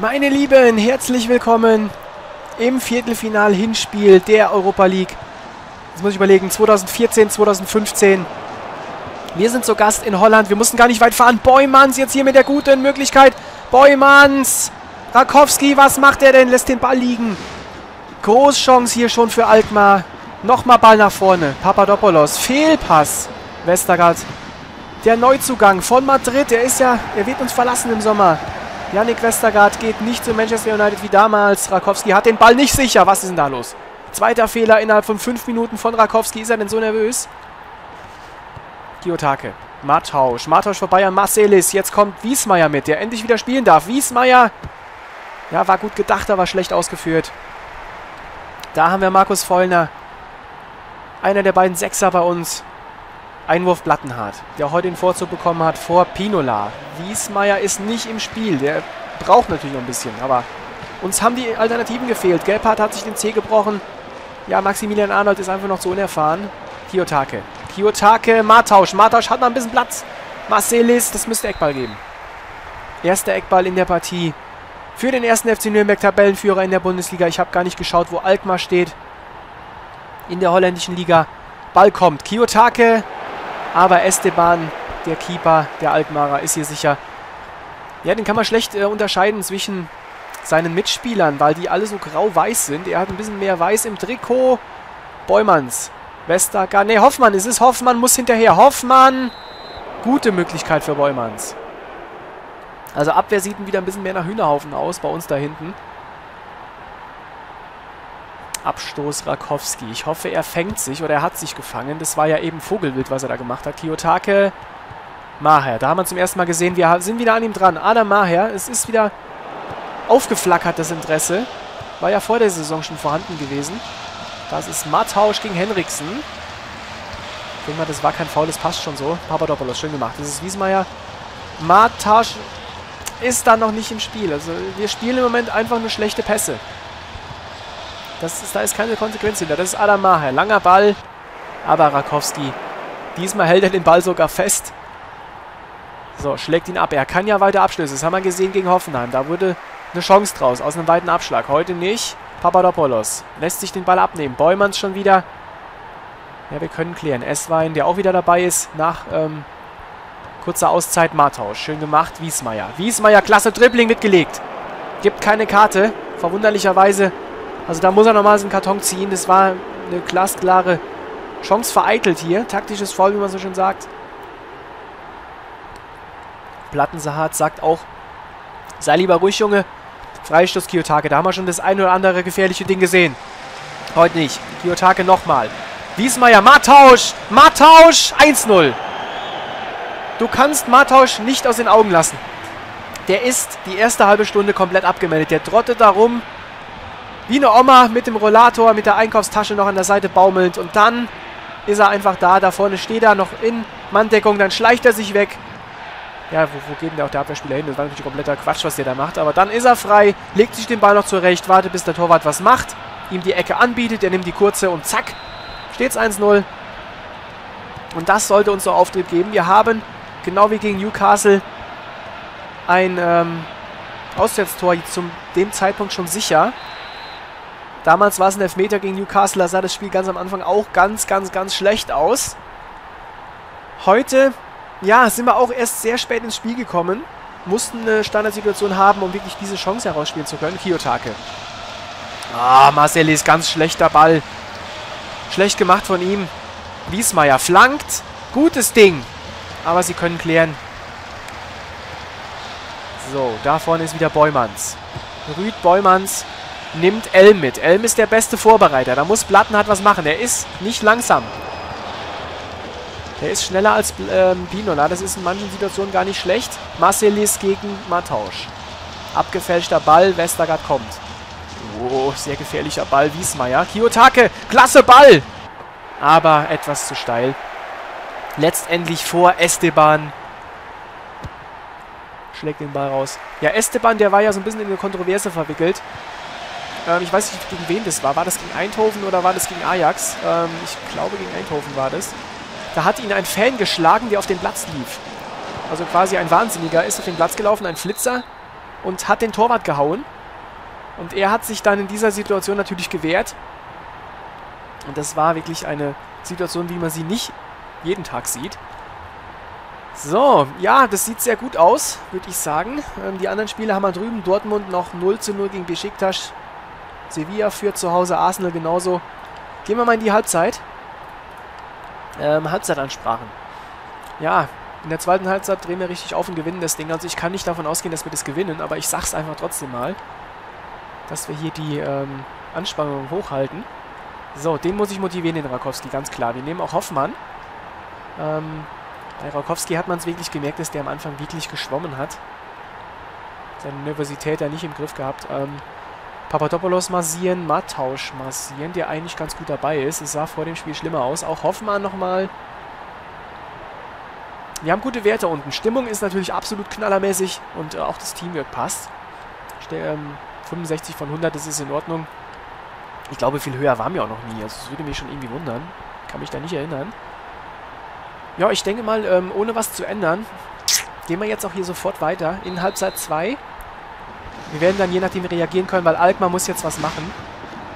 Meine Lieben, herzlich willkommen im Viertelfinal-Hinspiel der Europa League. Jetzt muss ich überlegen, 2014, 2015. Wir sind zu Gast in Holland, wir mussten gar nicht weit fahren. Boymans jetzt hier mit der guten Möglichkeit. Boymans, Rakowski, was macht er denn? Lässt den Ball liegen. Großchance hier schon für Alkmaar. Nochmal Ball nach vorne. Papadopoulos, Fehlpass. Westergaard, der Neuzugang von Madrid. Er wird uns verlassen im Sommer. Yannick Westergaard geht nicht zu Manchester United wie damals. Rakowski hat den Ball nicht sicher. Was ist denn da los? Zweiter Fehler innerhalb von 5 Minuten von Rakowski. Ist er denn so nervös? Kiyotake. Martausch. Martausch vorbei an Marcelis. Jetzt kommt Wiesmeier mit, der endlich wieder spielen darf. Wiesmeier. Ja, war gut gedacht, aber schlecht ausgeführt. Da haben wir Markus Vollner. Einer der beiden Sechser bei uns. Einwurf Blattenhardt, der heute den Vorzug bekommen hat vor Pinola. Wiesmeier ist nicht im Spiel, der braucht natürlich noch ein bisschen, aber uns haben die Alternativen gefehlt. Gebhardt hat sich den Zeh gebrochen. Ja, Maximilian Arnold ist einfach noch zu unerfahren. Kiyotake. Kiyotake, Martausch. Martausch hat noch ein bisschen Platz. Marcelis, das müsste Eckball geben. Erster Eckball in der Partie für den ersten FC Nürnberg, Tabellenführer in der Bundesliga. Ich habe gar nicht geschaut, wo Alkmaar steht. In der holländischen Liga. Ball kommt. Kiyotake. Aber Esteban, der Keeper, der Alkmaarer, ist hier sicher. Ja, den kann man schlecht unterscheiden zwischen seinen Mitspielern, weil die alle so grau-weiß sind. Er hat ein bisschen mehr Weiß im Trikot. Boymans, Westergaard, ne, Hoffmann ist es. Hoffmann muss hinterher. Hoffmann, gute Möglichkeit für Boymans. Also Abwehr sieht wieder ein bisschen mehr nach Hühnerhaufen aus bei uns da hinten. Abstoß Rakowski. Ich hoffe, er fängt sich oder er hat sich gefangen. Das war ja eben Vogelwild, was er da gemacht hat. Kiyotake, Maher. Da haben wir zum ersten Mal gesehen, wir sind wieder an ihm dran. Adam Maher, es ist wieder aufgeflackert, das Interesse. War ja vor der Saison schon vorhanden gewesen. Das ist Martausch gegen Henriksen. Ich denke mal, das war kein Foul, das passt schon so. Papadopoulos, schön gemacht. Das ist Wiesmeier. Martausch ist da noch nicht im Spiel. Also wir spielen im Moment einfach nur schlechte Pässe. Da ist keine Konsequenz hinter. Das ist Adam Maher. Langer Ball, aber Rakowski. Diesmal hält er den Ball sogar fest. So, schlägt ihn ab. Er kann ja weiter Abschlüsse. Das haben wir gesehen gegen Hoffenheim. Da wurde eine Chance draus, aus einem weiten Abschlag. Heute nicht. Papadopoulos lässt sich den Ball abnehmen. Boymans schon wieder. Ja, wir können klären. Esswein, der auch wieder dabei ist, nach kurzer Auszeit. Martausch. Schön gemacht. Wiesmeier. Wiesmeier, klasse Dribbling mitgelegt. Gibt keine Karte. Verwunderlicherweise. Also da muss er nochmal so einen Karton ziehen. Das war eine glasklare Chance vereitelt hier. Taktisches Foul, wie man so schön sagt. Plattensahat sagt auch, sei lieber ruhig, Junge. Freistoß Kiyotake. Da haben wir schon das ein oder andere gefährliche Ding gesehen. Heute nicht. Kiyotake nochmal. Wiesmeier, Martausch. Martausch, 1-0. Du kannst Martausch nicht aus den Augen lassen. Der ist die erste halbe Stunde komplett abgemeldet. Der trottet da rum. Wie eine Oma mit dem Rollator, mit der Einkaufstasche noch an der Seite baumelnd. Und dann ist er einfach da. Da vorne steht er noch in Manndeckung. Dann schleicht er sich weg. Ja, wo geht denn der Abwehrspieler hin? Das war natürlich kompletter Quatsch, was der da macht. Aber dann ist er frei, legt sich den Ball noch zurecht, wartet, bis der Torwart was macht. Ihm die Ecke anbietet, er nimmt die kurze und zack, steht's 1-0. Und das sollte uns so Auftrieb geben. Wir haben, genau wie gegen Newcastle, ein Auswärtstor zu dem Zeitpunkt schon sicher. Damals war es ein Elfmeter gegen Newcastle, da sah das Spiel ganz am Anfang auch ganz schlecht aus. Heute, ja, sind wir auch erst sehr spät ins Spiel gekommen, mussten eine Standardsituation haben, um wirklich diese Chance herausspielen zu können. Kiyotake. Ah, Marcelis, ganz schlechter Ball. Schlecht gemacht von ihm. Wiesmeier flankt. Gutes Ding. Aber sie können klären. So, da vorne ist wieder Boymans. Rüd Boymans. Nimmt Elm mit. Elm ist der beste Vorbereiter. Da muss Blattenhardt was machen. Er ist nicht langsam. Er ist schneller als Pinola. Das ist in manchen Situationen gar nicht schlecht. Marcelis gegen Martausch. Abgefälschter Ball. Westergaard kommt. Oh, sehr gefährlicher Ball. Wiesmeier. Kiyotake. Klasse Ball. Aber etwas zu steil. Letztendlich vor Esteban. Schlägt den Ball raus. Ja, Esteban, der war ja so ein bisschen in eine Kontroverse verwickelt. Ich weiß nicht, gegen wen das war. War das gegen Eindhoven oder war das gegen Ajax? Ich glaube, gegen Eindhoven war das. Da hat ihn ein Fan geschlagen, der auf den Platz lief. Also quasi ein Wahnsinniger ist auf den Platz gelaufen, ein Flitzer. und hat den Torwart gehauen. Und er hat sich dann in dieser Situation natürlich gewehrt. Und das war wirklich eine Situation, wie man sie nicht jeden Tag sieht. So, ja, das sieht sehr gut aus, würde ich sagen. Die anderen Spiele haben wir drüben. Dortmund noch 0:0 gegen Besiktas. Sevilla führt zu Hause, Arsenal genauso. Gehen wir mal in die Halbzeit. Halbzeitansprachen. Ja, in der zweiten Halbzeit drehen wir richtig auf und gewinnen das Ding. Also ich kann nicht davon ausgehen, dass wir das gewinnen, aber ich sag's einfach trotzdem mal, dass wir hier die Anspannung hochhalten. So, den muss ich motivieren, den Rakowski, ganz klar. Wir nehmen auch Hoffmann. Bei Rakowski hat man es wirklich gemerkt, dass der am Anfang wirklich geschwommen hat. Seine Nervosität da nicht im Griff gehabt. Papadopoulos massieren, Matausch massieren, der eigentlich ganz gut dabei ist. Es sah vor dem Spiel schlimmer aus. Auch Hoffmann nochmal. Wir haben gute Werte unten. Stimmung ist natürlich absolut knallermäßig und auch das Teamwork passt. 65 von 100, das ist in Ordnung. Ich glaube, viel höher waren wir auch noch nie. Also das würde mich schon irgendwie wundern. Kann mich da nicht erinnern. Ja, ich denke mal, ohne was zu ändern, gehen wir jetzt auch hier sofort weiter in Halbzeit 2. Wir werden dann je nachdem reagieren können, weil Alkmaar muss jetzt was machen.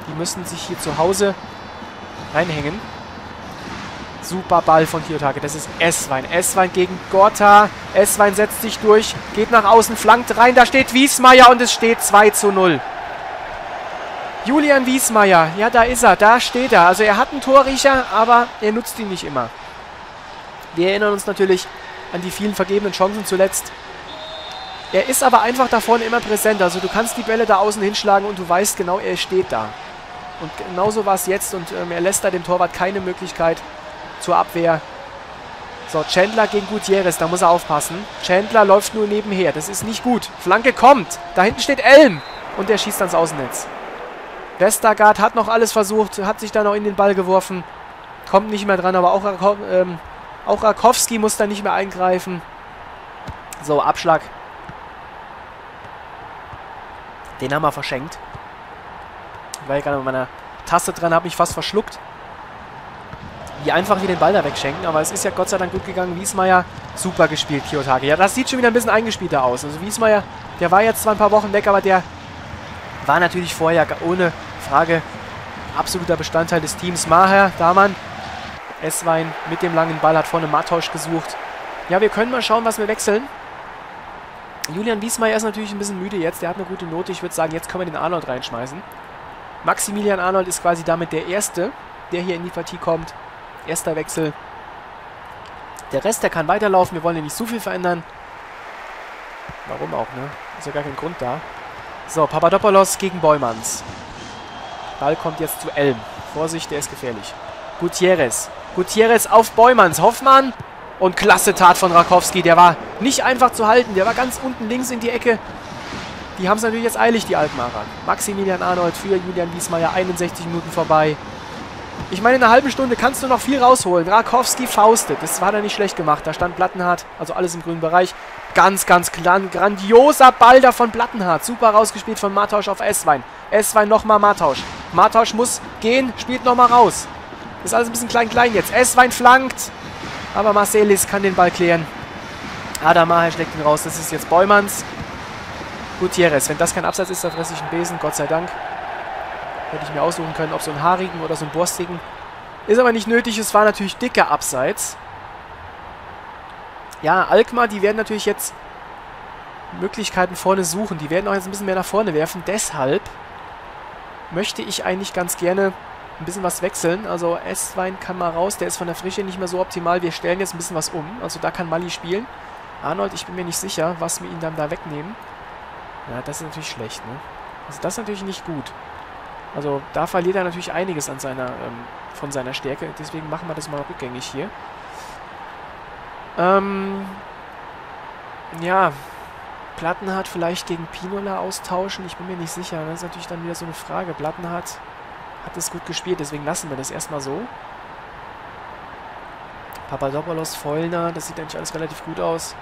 Die müssen sich hier zu Hause reinhängen. Super Ball von Kiyotake. Das ist Eswein. Eswein gegen Gorta. Eswein setzt sich durch, geht nach außen, flankt rein. Da steht Wiesmeier und es steht 2:0. Julian Wiesmeier. Ja, da ist er. Da steht er. Also er hat einen Torriecher, aber er nutzt ihn nicht immer. Wir erinnern uns natürlich an die vielen vergebenen Chancen zuletzt. Er ist aber einfach da vorne immer präsent. Also du kannst die Bälle da außen hinschlagen und du weißt genau, er steht da. Und genauso war es jetzt und er lässt da dem Torwart keine Möglichkeit zur Abwehr. So, Chandler gegen Gutierrez, da muss er aufpassen. Chandler läuft nur nebenher, das ist nicht gut. Flanke kommt, da hinten steht Elm und der schießt ans Außennetz. Westergaard hat noch alles versucht, hat sich da noch in den Ball geworfen. Kommt nicht mehr dran, aber auch Rakowski muss da nicht mehr eingreifen. So, Abschlag. Den haben wir verschenkt. Ich war gerade mit meiner Taste dran, habe mich fast verschluckt. Wie einfach wir den Ball da wegschenken, aber es ist ja Gott sei Dank gut gegangen. Wiesmeier, super gespielt, Kiyotake. Ja, das sieht schon wieder ein bisschen eingespielter aus. Also Wiesmeier, der war jetzt zwar ein paar Wochen weg, aber der war natürlich vorher ohne Frage absoluter Bestandteil des Teams. Maher, Daman, Eswein mit dem langen Ball, hat vorne Matausch gesucht. Ja, wir können mal schauen, was wir wechseln. Julian Wiesmeier ist natürlich ein bisschen müde jetzt, der hat eine gute Note. Ich würde sagen, jetzt können wir den Arnold reinschmeißen. Maximilian Arnold ist quasi damit der Erste, der hier in die Partie kommt. Erster Wechsel. Der Rest, der kann weiterlaufen. Wir wollen ja nicht so viel verändern. Warum auch, ne? Ist ja gar kein Grund da. So, Papadopoulos gegen Boymans. Ball kommt jetzt zu Elm. Vorsicht, der ist gefährlich. Gutierrez. Gutierrez auf Boymans. Hoffmann. Und klasse Tat von Rakowski. Der war nicht einfach zu halten. Der war ganz unten links in die Ecke. Die haben es natürlich jetzt eilig, die Alkmaarer. Maximilian Arnold für Julian Wiesmeier. 61 Minuten vorbei. Ich meine, in einer halben Stunde kannst du noch viel rausholen. Rakowski faustet. Das hat er nicht schlecht gemacht. Da stand Plattenhardt. Also alles im grünen Bereich. Ganz, ganz klar. Grandioser Ball da von Plattenhardt. Super rausgespielt von Matausch auf Eswein. Eswein nochmal Matausch. Matausch muss gehen. Spielt nochmal raus. Ist alles ein bisschen klein jetzt. Eswein flankt. Aber Marcelis kann den Ball klären. Adam Maher schlägt ihn raus. Das ist jetzt Boymans. Gutierrez. Wenn das kein Abseits ist, dann fresse ich einen Besen. Gott sei Dank. Hätte ich mir aussuchen können, ob so einen haarigen oder so einen borstigen. Ist aber nicht nötig, es war natürlich dicker Abseits. Ja, Alkmaar, die werden natürlich jetzt Möglichkeiten vorne suchen. Die werden auch jetzt ein bisschen mehr nach vorne werfen. Deshalb möchte ich eigentlich ganz gerne ein bisschen was wechseln. Also Eswein kann mal raus, der ist von der Frische nicht mehr so optimal. Wir stellen jetzt ein bisschen was um. Also da kann Mali spielen. Arnold, ich bin mir nicht sicher, was wir ihn dann da wegnehmen. Ja, das ist natürlich schlecht, ne? Also das ist natürlich nicht gut. Also da verliert er natürlich einiges an seiner, von seiner Stärke. Deswegen machen wir das mal rückgängig hier. Ja, Plattenhardt vielleicht gegen Pinola austauschen. Ich bin mir nicht sicher. Das ist natürlich dann wieder so eine Frage. Plattenhardt hat es gut gespielt, deswegen lassen wir das erstmal so. Papadopoulos, Vollner, das sieht eigentlich alles relativ gut aus.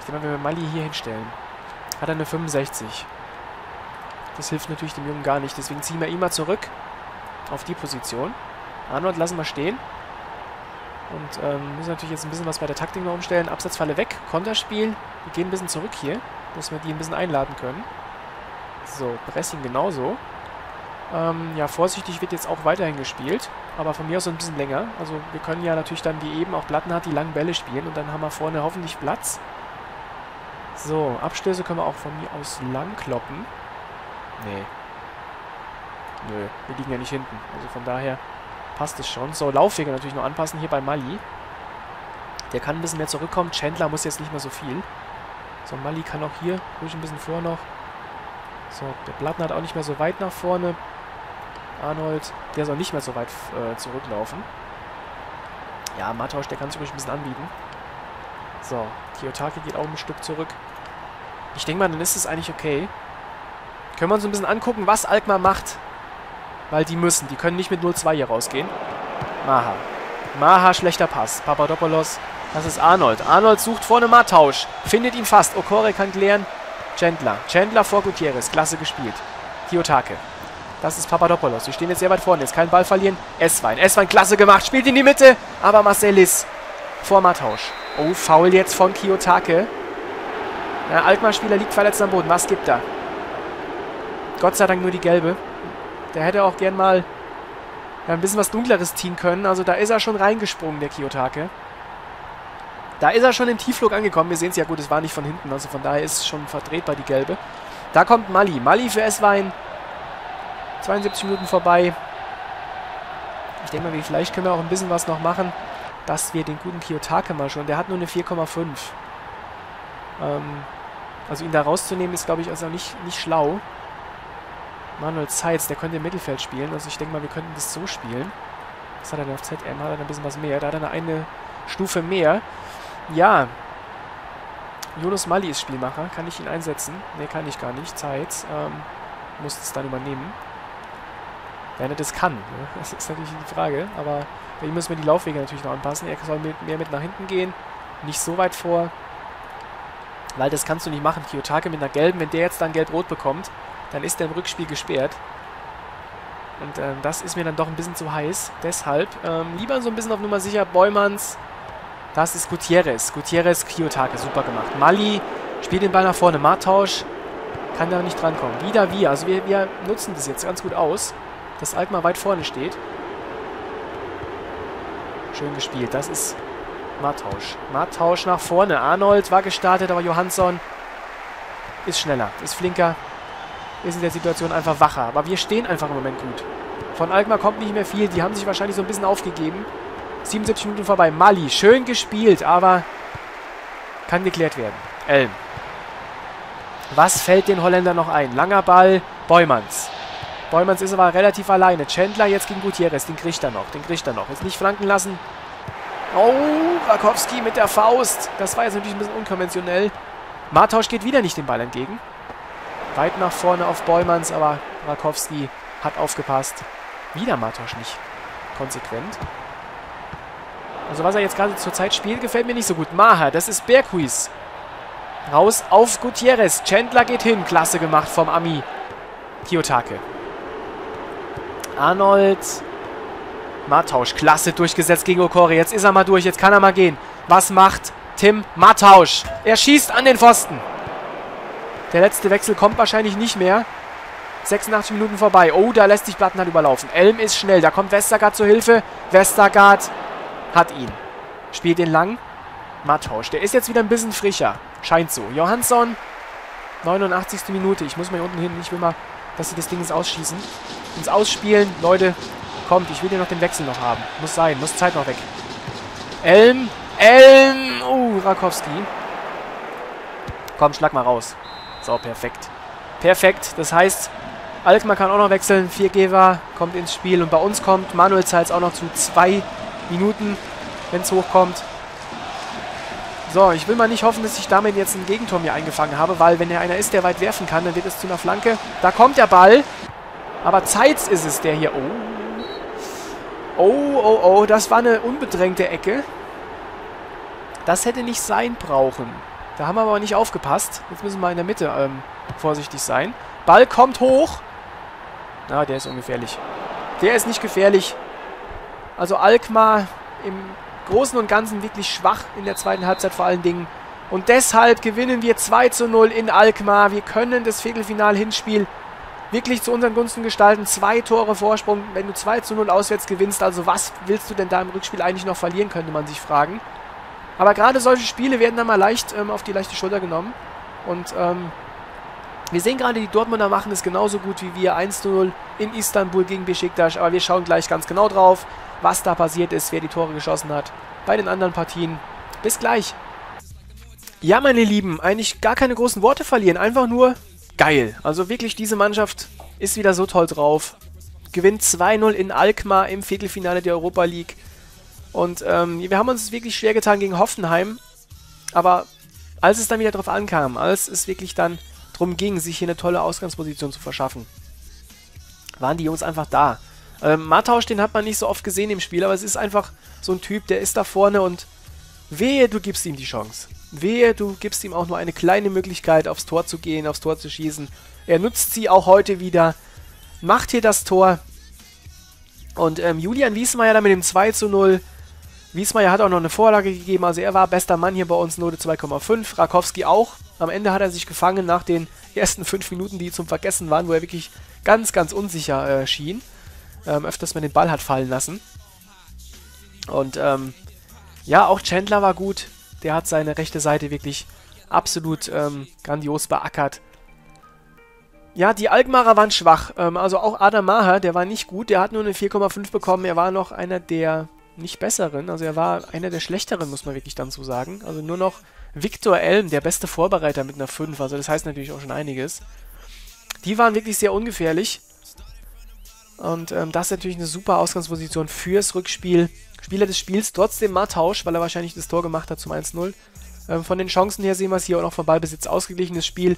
Ich denke mal, wenn wir Mali hier hinstellen, hat er eine 65. Das hilft natürlich dem Jungen gar nicht. Deswegen ziehen wir ihn mal zurück auf die Position. Arnold lassen wir stehen. Und müssen natürlich jetzt ein bisschen was bei der Taktik noch umstellen. Abseitsfalle weg. Konterspiel. Wir gehen ein bisschen zurück hier, dass wir die ein bisschen einladen können. So, Pressing genauso. Ja, vorsichtig wird jetzt auch weiterhin gespielt, aber von mir aus so ein bisschen länger. Also wir können ja natürlich dann, wie eben auch Plattenhardt, die langen Bälle spielen und dann haben wir vorne hoffentlich Platz. So, Abstöße können wir auch von mir aus lang kloppen. Nee. Nö, wir liegen ja nicht hinten. Also von daher passt es schon. So, Laufwege natürlich noch anpassen hier bei Mali. Der kann ein bisschen mehr zurückkommen. Chandler muss jetzt nicht mehr so viel. So, Mali kann auch hier ruhig ein bisschen vor noch. So, der Plattenhardt auch nicht mehr so weit nach vorne. Arnold, der soll nicht mehr so weit zurücklaufen. Ja, Matausch, der kann sich ruhig ein bisschen anbieten. So, Kiyotaki geht auch ein Stück zurück. Ich denke mal, dann ist es eigentlich okay. Können wir uns ein bisschen angucken, was Alkmaar macht. Weil die müssen. Die können nicht mit 0-2 hier rausgehen. Maha. Maha, schlechter Pass. Papadopoulos. Das ist Arnold. Arnold sucht vorne Matausch. Findet ihn fast. Okore kann klären. Chandler. Chandler vor Gutierrez. Klasse gespielt. Kiyotake. Das ist Papadopoulos. Wir stehen jetzt sehr weit vorne. Jetzt keinen Ball verlieren. Esswein. Esswein, klasse gemacht. Spielt in die Mitte. Aber Marcelis vor Matausch. Oh, Foul jetzt von Kiyotake. Der Alkmaar-Spieler liegt verletzt am Boden. Was gibt da? Gott sei Dank nur die gelbe. Der hätte auch gern mal ein bisschen was Dunkleres ziehen können. Also da ist er schon reingesprungen, der Kiyotake. Da ist er schon im Tiefflug angekommen. Wir sehen es ja gut, es war nicht von hinten. Also von daher ist es schon vertretbar, die gelbe. Da kommt Mali. Mali für Esswein. 72 Minuten vorbei. Ich denke mal, vielleicht können wir auch ein bisschen was noch machen, dass wir den guten Kiyotake mal schon... Der hat nur eine 4,5. Also ihn da rauszunehmen ist, glaube ich, also nicht schlau. Manuel Zeitz, der könnte im Mittelfeld spielen. Also ich denke mal, wir könnten das so spielen. Was hat er denn auf ZM? Hat er dann ein bisschen was mehr? Da hat er eine Stufe mehr. Ja. Jonas Mali ist Spielmacher. Kann ich ihn einsetzen? Ne, kann ich gar nicht. Zeitz muss es dann übernehmen. Wenn er das kann. Ne? Das ist natürlich die Frage. Aber bei ihm müssen wir die Laufwege natürlich noch anpassen. Er soll mehr mit nach hinten gehen. Nicht so weit vor. Weil das kannst du nicht machen. Kiyotake mit einer gelben. Wenn der jetzt dann gelb-rot bekommt, dann ist der im Rückspiel gesperrt. Und das ist mir dann doch ein bisschen zu heiß. Deshalb lieber so ein bisschen auf Nummer sicher. Bäumanns. Das ist Gutierrez. Gutierrez, Kiyotake. Super gemacht. Mali spielt den Ball nach vorne. Matausch kann da nicht drankommen. Wieder wir. Also wir nutzen das jetzt ganz gut aus, dass Alkmaar weit vorne steht. Schön gespielt. Das ist Matausch. Matausch nach vorne. Arnold war gestartet, aber Johansson ist schneller, ist flinker, ist in der Situation einfach wacher. Aber wir stehen einfach im Moment gut. Von Alkmaar kommt nicht mehr viel. Die haben sich wahrscheinlich so ein bisschen aufgegeben. 77 Minuten vorbei. Mali, schön gespielt, aber kann geklärt werden. Elm. Was fällt den Holländern noch ein? Langer Ball, Bäumanns. Bäumanns ist aber relativ alleine. Chandler jetzt gegen Gutierrez. Den kriegt er noch. Den kriegt er noch. Jetzt nicht flanken lassen. Oh, Rakowski mit der Faust. Das war jetzt natürlich ein bisschen unkonventionell. Matausch geht wieder nicht dem Ball entgegen. Weit nach vorne auf Bäumanns, aber Rakowski hat aufgepasst. Wieder Matausch nicht konsequent. Also was er jetzt gerade zur Zeit spielt, gefällt mir nicht so gut. Maha, das ist Berghuis. Raus auf Gutierrez. Chandler geht hin. Klasse gemacht vom Ami. Kiyotake. Arnold. Matausch, klasse durchgesetzt gegen Okore. Jetzt ist er mal durch, jetzt kann er mal gehen. Was macht Tim Matausch? Er schießt an den Pfosten. Der letzte Wechsel kommt wahrscheinlich nicht mehr. 86 Minuten vorbei. Oh, da lässt sich Plattenhardt überlaufen. Elm ist schnell, da kommt Westergaard zur Hilfe. Westergaard hat ihn. Spielt ihn lang. Matausch, der ist jetzt wieder ein bisschen frischer. Scheint so. Johansson, 89. Minute. Ich muss mal hier unten hin. Ich will mal, dass sie das Ding ins Ausspielen. Leute... Kommt, ich will hier noch den Wechsel noch haben. Muss sein, muss Zeit noch weg. Elm! Rakowski. Komm, schlag mal raus. So, perfekt. Perfekt, das heißt, Alkmaar kann auch noch wechseln. Viergeber kommt ins Spiel und bei uns kommt Manuel Zeitz auch noch zu 2 Minuten, wenn es hochkommt. So, ich will mal nicht hoffen, dass ich damit jetzt einen Gegentor mir eingefangen habe, weil wenn er einer ist, der weit werfen kann, dann wird es zu einer Flanke. Da kommt der Ball, aber Zeitz ist es, der hier... Oh, das war eine unbedrängte Ecke. Das hätte nicht sein brauchen. Da haben wir aber nicht aufgepasst. Jetzt müssen wir in der Mitte vorsichtig sein. Ball kommt hoch. Na, der ist ungefährlich. Der ist nicht gefährlich. Also Alkmaar im Großen und Ganzen wirklich schwach in der zweiten Halbzeit vor allen Dingen. Und deshalb gewinnen wir 2:0 in Alkmaar. Wir können das Viertelfinal-Hinspiel wirklich zu unseren Gunsten gestalten. 2 Tore Vorsprung, wenn du 2:0 auswärts gewinnst. Also was willst du denn da im Rückspiel eigentlich noch verlieren, könnte man sich fragen. Aber gerade solche Spiele werden dann mal leicht auf die leichte Schulter genommen. Und wir sehen gerade, die Dortmunder machen es genauso gut wie wir. 1:0 in Istanbul gegen Beşiktaş. Aber wir schauen gleich ganz genau drauf, was da passiert ist, wer die Tore geschossen hat bei den anderen Partien. Bis gleich. Ja, meine Lieben, eigentlich gar keine großen Worte verlieren. Einfach nur geil. Also wirklich, diese Mannschaft ist wieder so toll drauf. Gewinnt 2:0 in Alkmaar im Viertelfinale der Europa League. Und wir haben uns wirklich schwer getan gegen Hoffenheim. Aber als es dann wieder drauf ankam, als es wirklich dann darum ging, sich hier eine tolle Ausgangsposition zu verschaffen, waren die Jungs einfach da. Matausch, den hat man nicht so oft gesehen im Spiel, aber es ist einfach so ein Typ, der ist da vorne und wehe, du gibst ihm die Chance. Wehe, du gibst ihm auch nur eine kleine Möglichkeit, aufs Tor zu gehen, aufs Tor zu schießen. Er nutzt sie auch heute wieder, macht hier das Tor. Und Julian Wiesmeier dann mit dem 2:0. Wiesmeier hat auch noch eine Vorlage gegeben, also er war bester Mann hier bei uns, Note 2,5. Rakowski auch. Am Ende hat er sich gefangen nach den ersten 5 Minuten, die zum Vergessen waren, wo er wirklich ganz, ganz unsicher schien. Öfters mal den Ball hat fallen lassen. Und ja, auch Chandler war gut. Der hat seine rechte Seite wirklich absolut grandios beackert. Ja, die Alkmaarer waren schwach. Also auch Adam Maher, der war nicht gut. Der hat nur eine 4,5 bekommen. Er war noch einer der nicht besseren. Also er war einer der schlechteren, muss man wirklich dann so sagen. Also nur noch Viktor Elm, der beste Vorbereiter mit einer 5. Also das heißt natürlich auch schon einiges. Die waren wirklich sehr ungefährlich. Und das ist natürlich eine super Ausgangsposition fürs Rückspiel. Spieler des Spiels trotzdem Matausch, weil er wahrscheinlich das Tor gemacht hat zum 1:0. Von den Chancen her sehen wir es hier auch noch vom Ballbesitz. Ausgeglichenes Spiel.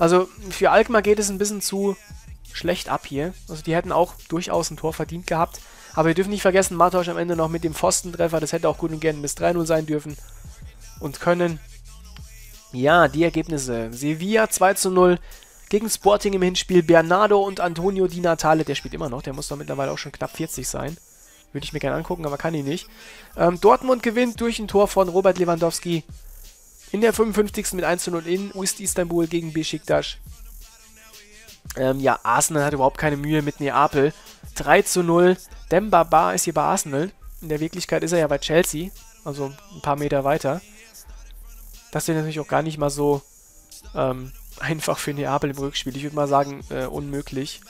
Also für Alkmaar geht es ein bisschen zu schlecht ab hier. Also die hätten auch durchaus ein Tor verdient gehabt. Aber wir dürfen nicht vergessen, Matausch am Ende noch mit dem Pfostentreffer. Das hätte auch gut und gerne bis 3:0 sein dürfen und können. Ja, die Ergebnisse. Sevilla 2:0. Gegen Sporting im Hinspiel, Bernardo und Antonio Di Natale, der spielt immer noch, der muss doch mittlerweile auch schon knapp 40 sein. Würde ich mir gerne angucken, aber kann ich nicht. Dortmund gewinnt durch ein Tor von Robert Lewandowski in der 55. mit 1:0 in Istanbul gegen Beşiktaş. Ja, Arsenal hat überhaupt keine Mühe mit Neapel. 3:0, Dembaba ist hier bei Arsenal. In der Wirklichkeit ist er ja bei Chelsea, also ein paar Meter weiter. Das wäre natürlich auch gar nicht mal so... einfach für Neapel im Rückspiel. Ich würde mal sagen, unmöglich.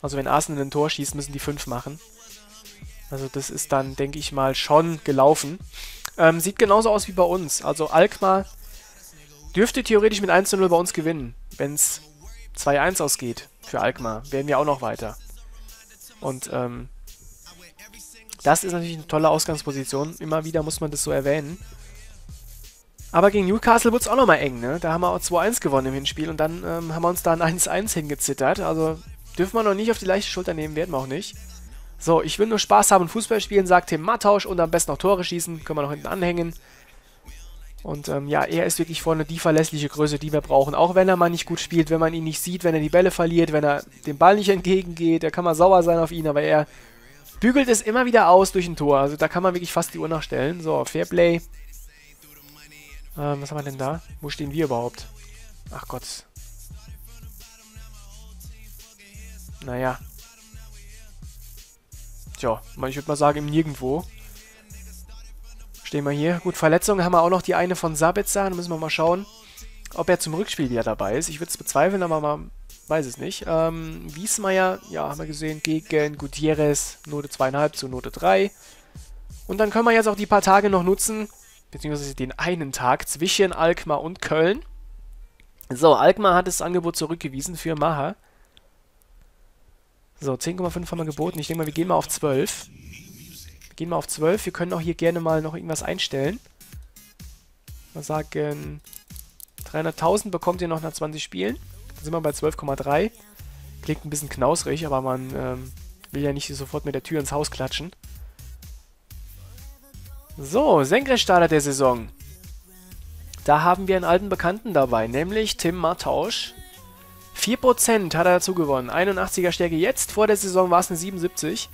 Also wenn Arsenal ein Tor schießt, müssen die 5 machen. Also das ist dann, denke ich mal, schon gelaufen. Sieht genauso aus wie bei uns. Also Alkmaar dürfte theoretisch mit 1:0 bei uns gewinnen. Wenn es 2:1 ausgeht für Alkmaar, wären wir auch noch weiter. Und das ist natürlich eine tolle Ausgangsposition. Immer wieder muss man das so erwähnen. Aber gegen Newcastle wurde es auch nochmal eng, ne? Da haben wir auch 2:1 gewonnen im Hinspiel und dann haben wir uns da ein 1:1 hingezittert. Also dürfen wir noch nicht auf die leichte Schulter nehmen, werden wir auch nicht. So, ich will nur Spaß haben und Fußball spielen, sagt Tim Matausch, und am besten noch Tore schießen. Können wir noch hinten anhängen. Und ja, er ist wirklich vorne die verlässliche Größe, die wir brauchen. Auch wenn er mal nicht gut spielt, wenn man ihn nicht sieht, wenn er die Bälle verliert, wenn er dem Ball nicht entgegengeht. Da kann man sauer sein auf ihn, aber er bügelt es immer wieder aus durch ein Tor. Also da kann man wirklich fast die Uhr nachstellen. So, Fairplay. Was haben wir denn da? Wo stehen wir überhaupt? Ach Gott. Naja. Tja, ich würde mal sagen, im Nirgendwo. Stehen wir hier. Gut, Verletzungen haben wir auch noch, die eine von Sabitzer. Da müssen wir mal schauen, ob er zum Rückspiel wieder dabei ist. Ich würde es bezweifeln, aber man weiß es nicht. Wiesmeier, ja, haben wir gesehen, gegen Gutierrez. Note 2,5 zu Note 3. Und dann können wir jetzt auch die paar Tage noch nutzen, beziehungsweise den einen Tag zwischen Alkmaar und Köln. So, Alkmaar hat das Angebot zurückgewiesen für Maher. So, 10,5 haben wir geboten. Ich denke mal, wir gehen mal auf 12. Wir gehen mal auf 12. Wir können auch hier gerne mal noch irgendwas einstellen. Mal sagen, 300.000 bekommt ihr noch nach 20 Spielen. Dann sind wir bei 12,3. Klingt ein bisschen knausrig, aber man will ja nicht sofort mit der Tür ins Haus klatschen. So, Senkrechtstarter der Saison. Da haben wir einen alten Bekannten dabei, nämlich Tim Matausch. 4% hat er dazu gewonnen. 81er Stärke jetzt, vor der Saison war es eine 77.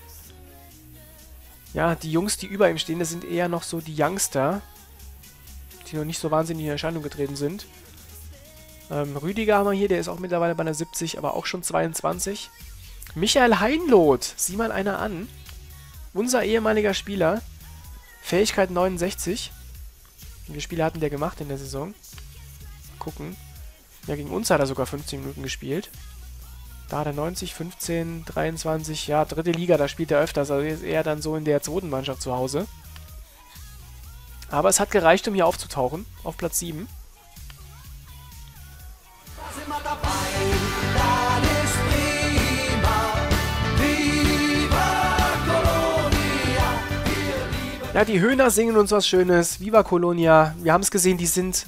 Ja, die Jungs, die über ihm stehen, das sind eher noch so die Youngster. die noch nicht so wahnsinnig in Erscheinung getreten sind. Rüdiger haben wir hier, der ist auch mittlerweile bei einer 70, aber auch schon 22. Michael Heinloth, sieh mal einer an. Unser ehemaliger Spieler. Fähigkeit 69. Wie viele Spiele hatten der gemacht in der Saison? Gucken. Ja, gegen uns hat er sogar 15 Minuten gespielt. Da hat er 90, 15, 23, ja, dritte Liga, da spielt er öfters. Also ist er dann so in der zweiten Mannschaft zu Hause. Aber es hat gereicht, um hier aufzutauchen, auf Platz 7. Da sind wir dabei. Ja, die Höhner singen uns was Schönes. Viva Colonia. Wir haben es gesehen, die sind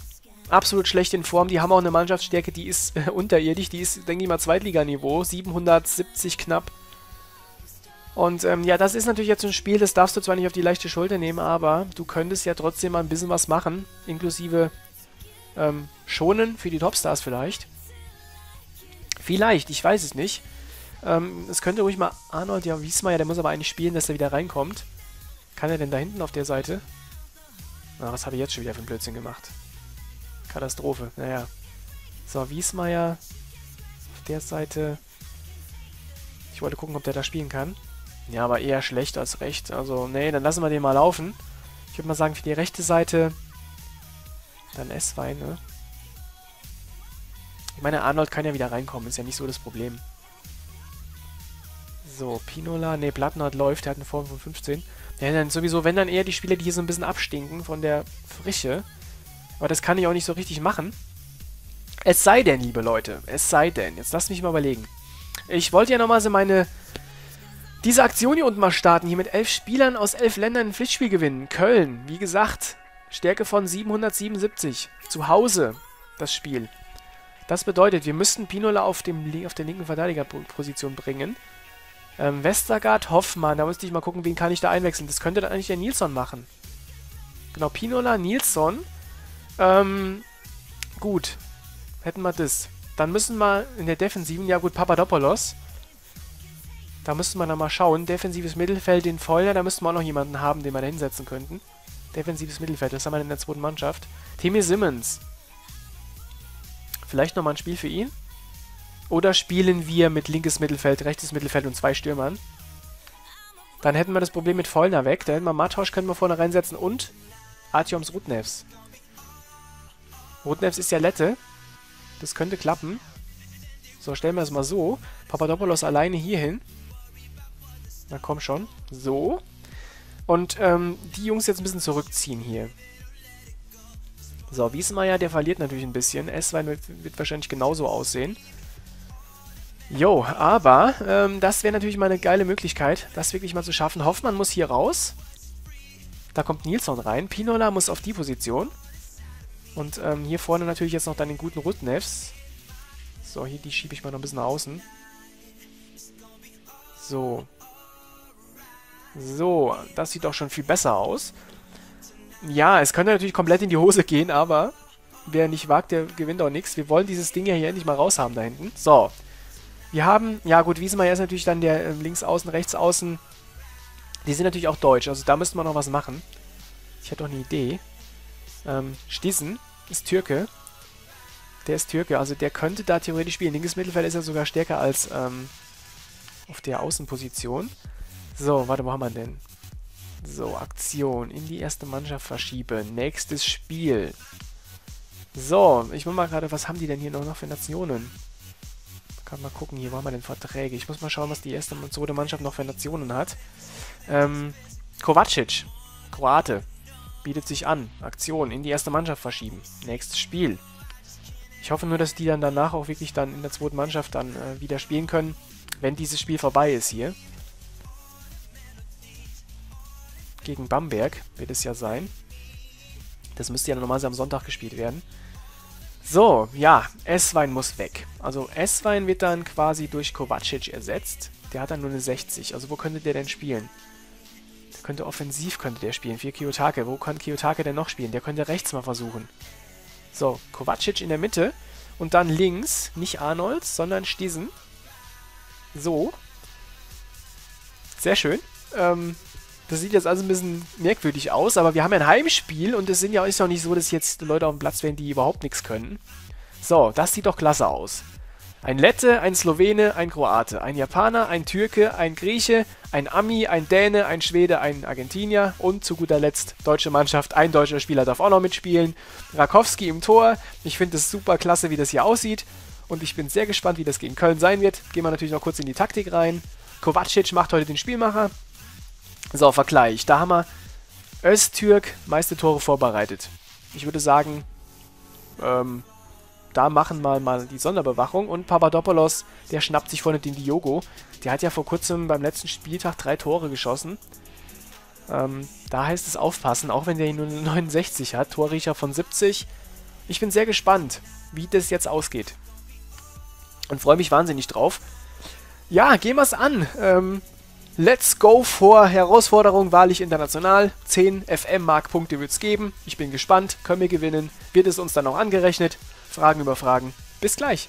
absolut schlecht in Form. Die haben auch eine Mannschaftsstärke, die ist unterirdisch. Die ist, denke ich mal, Zweitliganiveau. 770 knapp. Und ja, das ist natürlich jetzt ein Spiel, das darfst du zwar nicht auf die leichte Schulter nehmen, aber du könntest ja trotzdem mal ein bisschen was machen. Inklusive schonen für die Topstars vielleicht. Vielleicht, ich weiß es nicht. Es könnte ruhig mal Arnold, ja, Wiesmeier, der muss aber eigentlich spielen, dass er wieder reinkommt. Kann er denn da hinten auf der Seite? Na, was habe ich jetzt schon wieder für einen Blödsinn gemacht? Katastrophe, naja. So, Wiesmeier auf der Seite. Ich wollte gucken, ob der da spielen kann. Ja, aber eher schlecht als recht. Also, nee, dann lassen wir den mal laufen. Ich würde mal sagen, für die rechte Seite dann S-Wein, ne? Ich meine, Arnold kann ja wieder reinkommen, ist ja nicht so das Problem. So, Pinola, ne, Blattnard läuft, der hat eine Form von 15. Ja, dann sowieso, wenn dann eher die Spieler, die hier so ein bisschen abstinken von der Frische. Aber das kann ich auch nicht so richtig machen. Es sei denn, liebe Leute, es sei denn. Jetzt lasst mich mal überlegen. Ich wollte ja nochmal so diese Aktion hier unten mal starten. Hier mit 11 Spielern aus 11 Ländern ein Pflichtspiel gewinnen. Köln, wie gesagt, Stärke von 777. Zu Hause das Spiel. Das bedeutet, wir müssten Pinola auf der linken Verteidigerposition bringen. Westergaard, Hoffmann, da müsste ich mal gucken, wen kann ich da einwechseln. Das könnte dann eigentlich der Nilsson machen. Genau, Pinola, Nilsson. Gut, hätten wir das. Dann müssen wir in der Defensiven, ja gut, Papadopoulos. Da müssten wir dann mal schauen. Defensives Mittelfeld, den Vollner, da müssten wir auch noch jemanden haben, den wir da hinsetzen könnten. Defensives Mittelfeld, das haben wir in der zweiten Mannschaft. Timmy Simmons. Vielleicht nochmal ein Spiel für ihn. Oder spielen wir mit linkes Mittelfeld, rechtes Mittelfeld und 2 Stürmern. Dann hätten wir das Problem mit Vollner weg. Da hätten wir Matosch, können wir vorne reinsetzen und Artyoms Rudnevs. Rudnevs ist ja Lette. Das könnte klappen. So, stellen wir es mal so. Papadopoulos alleine hier hin. Na komm schon. So. Und die Jungs jetzt ein bisschen zurückziehen hier. So, Wiesmeier, der verliert natürlich ein bisschen. S-Wein wird wahrscheinlich genauso aussehen. Jo, aber das wäre natürlich mal eine geile Möglichkeit, das wirklich mal zu schaffen. Hoffmann muss hier raus. Da kommt Nilsson rein. Pinola muss auf die Position. Und hier vorne natürlich jetzt noch dann den guten Rudnevs. So, hier die schiebe ich mal noch ein bisschen nach außen. So. So, das sieht doch schon viel besser aus. Ja, es könnte natürlich komplett in die Hose gehen, aber wer nicht wagt, der gewinnt auch nichts. Wir wollen dieses Ding ja hier endlich mal raus haben da hinten. So. Wir haben, ja gut, Wiesmeier ist natürlich dann der Linksaußen, Rechtsaußen. Die sind natürlich auch deutsch, also da müssten wir noch was machen. Ich hätte doch eine Idee. Stissen ist Türke. Der ist Türke, also der könnte da theoretisch spielen. Linkes Mittelfeld ist ja sogar stärker als auf der Außenposition. So, warte, wo haben wir denn? So, Aktion. In die erste Mannschaft verschieben. Nächstes Spiel. So, ich will mal gerade, was haben die denn hier noch für Nationen? Mal gucken, hier waren wir denn Verträge. Ich muss mal schauen, was die erste und zweite Mannschaft noch für Nationen hat. Kovacic, Kroate, bietet sich an. Aktion, in die erste Mannschaft verschieben. Nächstes Spiel. Ich hoffe nur, dass die dann danach auch wirklich dann in der zweiten Mannschaft dann wieder spielen können, wenn dieses Spiel vorbei ist hier. Gegen Bamberg wird es ja sein. Das müsste ja normalerweise am Sonntag gespielt werden. So, ja, S-Wein muss weg. Also S-Wein wird dann quasi durch Kovacic ersetzt. Der hat dann nur eine 60. Also wo könnte der denn spielen? Der könnte offensiv spielen, für Kiyotake. Wo kann Kiyotake denn noch spielen? Der könnte rechts mal versuchen. So, Kovacic in der Mitte und dann links, nicht Arnold, sondern Stiesen. So. Sehr schön. Das sieht jetzt also ein bisschen merkwürdig aus, aber wir haben ja ein Heimspiel und es ist ja auch nicht so, dass jetzt Leute auf dem Platz wären, die überhaupt nichts können. So, das sieht doch klasse aus. Ein Lette, ein Slowene, ein Kroate, ein Japaner, ein Türke, ein Grieche, ein Ami, ein Däne, ein Schwede, ein Argentinier und zu guter Letzt deutsche Mannschaft. Ein deutscher Spieler darf auch noch mitspielen. Rakowski im Tor. Ich finde es super klasse, wie das hier aussieht. Und ich bin sehr gespannt, wie das gegen Köln sein wird. Gehen wir natürlich noch kurz in die Taktik rein. Kovacic macht heute den Spielmacher. So, Vergleich. Da haben wir Öztürk, meiste Tore vorbereitet. Ich würde sagen, da machen wir mal die Sonderbewachung. Und Papadopoulos, der schnappt sich vorne den Diogo. Der hat ja vor kurzem beim letzten Spieltag 3 Tore geschossen. Da heißt es aufpassen, auch wenn der nur 69 hat. Torriecher von 70. Ich bin sehr gespannt, wie das jetzt ausgeht. Und freue mich wahnsinnig drauf. Ja, gehen wir es an. Let's go for Herausforderung wahrlich international. 10 FM-Mark-Punkte wird es geben. Ich bin gespannt. Können wir gewinnen? Wird es uns dann auch angerechnet? Fragen über Fragen. Bis gleich.